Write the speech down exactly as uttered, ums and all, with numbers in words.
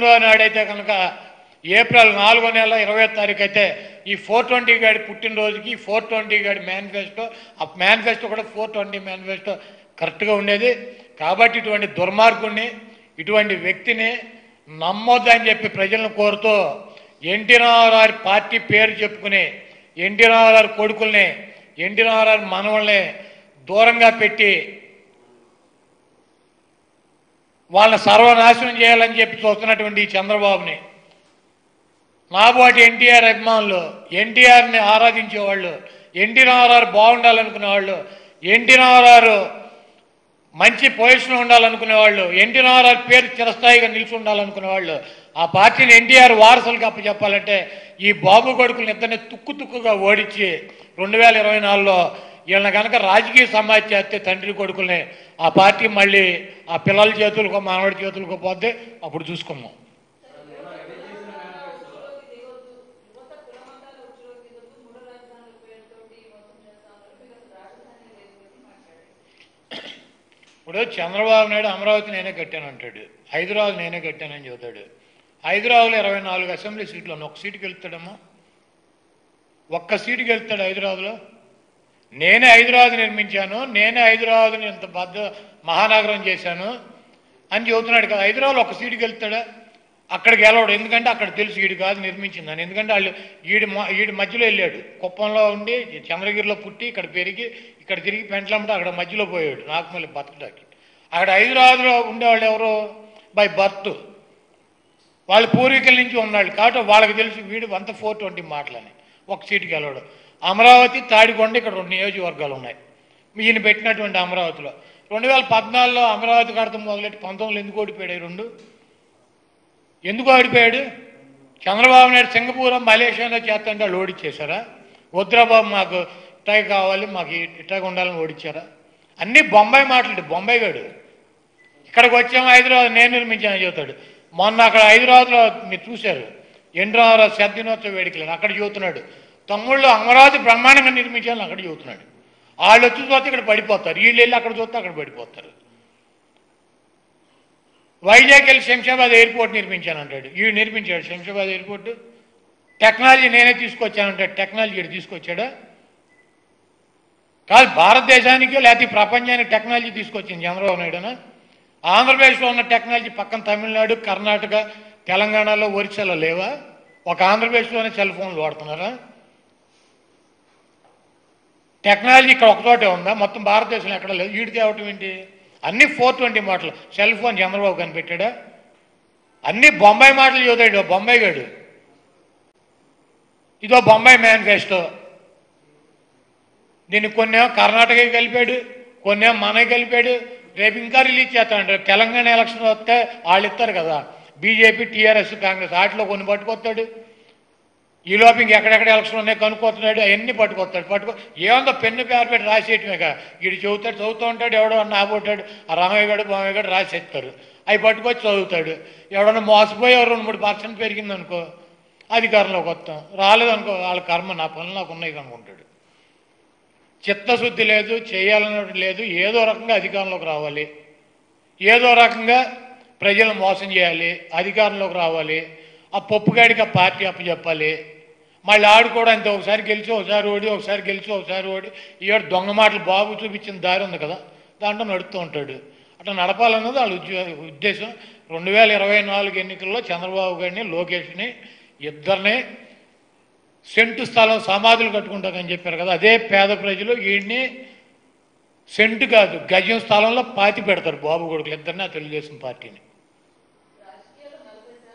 నాడైతే కనుక ఏప్రిల్ నాలుగో నెల ఇరవై తారీఖు అయితే ఈ ఫోర్ ట్వంటీ గాడి పుట్టినరోజుకి ఫోర్ ట్వంటీ గాడి మేనిఫెస్టో ఆ మేనిఫెస్టో కూడా ఫోర్ ట్వంటీ మేనిఫెస్టో కరెక్ట్గా ఉండేది. కాబట్టి ఇటువంటి దుర్మార్గుడిని ఇటువంటి వ్యక్తిని నమ్మొద్దని చెప్పి ప్రజలను కోరుతూ ఎన్టీ రామారావు పార్టీ పేరు చెప్పుకుని ఎన్టీ రామారావు కొడుకుల్ని ఎన్టీ రామారావు మనవల్ని దూరంగా పెట్టి వాళ్ళని సర్వనాశనం చేయాలని చెప్పి చూస్తున్నటువంటి ఈ చంద్రబాబుని నాబోటి ఎన్టీఆర్ అభిమానులు ఎన్టీఆర్ని ఆరాధించేవాళ్ళు ఎన్టీ రామారావు బాగుండాలనుకునేవాళ్ళు ఎన్టీ రామారావు మంచి పొజిషన్లో ఉండాలనుకునేవాళ్ళు ఎన్టీ రామారావు పేరు చిరస్థాయిగా నిలిచి ఉండాలనుకునేవాళ్ళు ఆ పార్టీని ఎన్టీఆర్ వారసులకు అప్పచెప్పాలంటే ఈ బాబు కొడుకులు ఇద్దరిని తుక్కు తుక్కుగా ఓడించి రెండు వేల ఇరవై నాలుగులో వీళ్ళని కనుక రాజకీయ సమాజం చేస్తే తండ్రి కొడుకుల్ని ఆ పార్టీ మళ్ళీ ఆ పిల్లల చేతులకు మానవుడి చేతులకు పోతే అప్పుడు చూసుకున్నాం. ఇప్పుడు చంద్రబాబు నాయుడు అమరావతి నేనే కట్టాను అంటాడు, హైదరాబాద్ నేనే కట్టానని చెబుతాడు. హైదరాబాద్లో ఇరవై నాలుగు అసెంబ్లీ సీట్లు ఉన్నాయి, ఒక్క సీటుకి వెళ్తాడమ్మా? ఒక్క సీటుకి వెళ్తాడు హైదరాబాద్లో? నేనే హైదరాబాద్ నిర్మించాను, నేనే హైదరాబాద్ని ఇంత బద్ద మహానగరం చేశాను అని చెబుతున్నాడు కదా. హైదరాబాద్లో ఒక సీటుకి వెళ్తాడా? అక్కడికి వెళ్ళాడు, ఎందుకంటే అక్కడ తెలుసు వీడు కాదు నిర్మించిందని. ఎందుకంటే వాళ్ళు వీడి వీడి మధ్యలో వెళ్ళాడు, కుప్పంలో ఉండి చంద్రగిరిలో పుట్టి ఇక్కడ పెరిగి ఇక్కడ తిరిగి పెంటలంటే అక్కడ మధ్యలో పోయాడు నాకు మళ్ళీ బతకడానికి. అక్కడ హైదరాబాద్లో ఉండేవాళ్ళు ఎవరు బై బర్త్ వాళ్ళ పూర్వీకుల నుంచి ఉన్నాడు కాబట్టి వాళ్ళకి తెలిసి వీడు అంత ఫోర్ ట్వంటీ మాటలని ఒక సీటుకి వెళ్ళాడు. అమరావతి తాడికొండ ఇక్కడ రెండు నియోజకవర్గాలు ఉన్నాయి ఈయన పెట్టినటువంటి అమరావతిలో. రెండు వేల పద్నాలుగులో అమరావతి కడతం మొదలెట్టి పంతొమ్మిదిలో ఎందుకు ఓడిపోయాడు? రెండు ఎందుకు ఆడిపోయాడు? చంద్రబాబు నాయుడు సింగపూర్ మలేషియాలో చేస్తుంటే వాళ్ళు ఓడిచ్చేశారా? వద్రాబాబు మాకు ఇట్టాగా కావాలి మాకు ఇట్టాగా ఉండాలని ఓడిచ్చారా? అన్నీ బొంబాయి మాట్లాడు బొంబాయి గాడు. ఇక్కడికి వచ్చాము హైదరాబాద్ నేను నిర్మించాను చెబుతాడు. మొన్న అక్కడ హైదరాబాద్లో మీరు చూశారు ఎన్ రామారావు శతదినోత్సవ వేడుకలు అక్కడ చెబుతున్నాడు, తమ్ముళ్ళు అమరావతి బ్రహ్మాండంగా నిర్మించాలని అక్కడ చెబుతున్నాడు. వాళ్ళు వచ్చి చూస్తే ఇక్కడ పడిపోతారు, వీళ్ళు వెళ్ళి అక్కడ చూస్తే అక్కడ పడిపోతారు. వైజాగ్ వెళ్ళి శంషాబాద్ ఎయిర్పోర్ట్ నిర్మించాను అంటాడు, వీడు నిర్మించాడు శంషాబాద్ ఎయిర్పోర్ట్. టెక్నాలజీ నేనే తీసుకొచ్చానంటాడు, టెక్నాలజీ వీడు తీసుకొచ్చాడా? కాదు, భారతదేశానికి లేకపోతే ప్రపంచానికి టెక్నాలజీ తీసుకొచ్చింది చంద్రబాబు నాయుడునా? ఆంధ్రప్రదేశ్లో ఉన్న టెక్నాలజీ పక్కన తమిళనాడు, కర్ణాటక, తెలంగాణలో, ఒరిస్సాలో లేవా? ఒక ఆంధ్రప్రదేశ్లోనే సెల్ ఫోన్లు వాడుతున్నారా? టెక్నాలజీ ఇక్కడ ఒకచోటే ఉందా? మొత్తం భారతదేశంలో ఎక్కడ లేదు. వీడి తేవటం ఏంటి? అన్ని ఫోర్ ట్వంటీ మాటలు. సెల్ ఫోన్ చంద్రబాబు కనిపెట్టాడా? అన్ని బొంబాయి మాటలు చదువుతాడు బొంబాయి గాడు. ఇదో బొంబాయి మేనిఫెస్టో. దీన్ని కొన్నేమో కర్ణాటకకి కలిపాడు, కొన్నేమో మనకి కలిపాడు. రేపు ఇంకా రిలీజ్ చేస్తాడు. తెలంగాణ ఎలక్షన్ వస్తే వాళ్ళు ఇస్తారు కదా బీజేపీ, టీఆర్ఎస్, కాంగ్రెస్ వాటిలో కొన్ని పట్టుకొస్తాడు. ఈ లోపు ఇంకెక్కడెక్కడ ఎలక్షన్ ఉన్నాయి కనుక్కొస్తున్నాడు, అవన్నీ పట్టుకొస్తాడు. పట్టుకో ఏమందో పెన్ను పేరు పెట్టి రాసేయటమే కదా వీడు చదువుతాడు. చదువుతూ ఉంటాడు, ఎవడన్నా ఆపోతాడు, ఆ రామయ్య గారు బామయ్య గారు రాసేస్తారు, అవి పట్టుకొచ్చి చదువుతాడు. ఎవడన్నా మోసపోయి రెండు మూడు పర్సెంట్ పెరిగిందనుకో అధికారంలోకి వస్తాం, రాలేదనుకో వాళ్ళ కర్మ నా పనులు నాకు ఉన్నాయి అనుకుంటాడు. చిత్తశుద్ధి లేదు, చేయాలన్నట్టు లేదు. ఏదో రకంగా అధికారంలోకి రావాలి, ఏదో రకంగా ప్రజలను మోసం చేయాలి, అధికారంలోకి రావాలి, ఆ పప్పుగాడికి ఆ పార్టీ అప్పచెప్పాలి. మళ్ళీ ఆడుకోవడానికి ఒకసారి గెలిచి ఒకసారి ఓడి ఒకసారి గెలిచి ఒకసారి ఓడి ఈడు దొంగ మాటలు బాబు చూపించిన దారి ఉంది కదా దాంట్లో నడుపుతూ ఉంటాడు. అట్లా నడపాలన్నది వాళ్ళ ఉద్దేశం. రెండు వేల ఇరవై నాలుగు ఎన్నికల్లో చంద్రబాబు గారిని, లోకేష్ని ఇద్దరిని సెంటు స్థలం సమాధులు కట్టుకుంటామని చెప్పారు కదా, అదే పేద ప్రజలు వీడిని సెంటు కాదు గజం స్థలంలో పాతి పెడతారు బాబు కొడుకులు ఇద్దరిని, ఆ తెలుగుదేశం పార్టీని.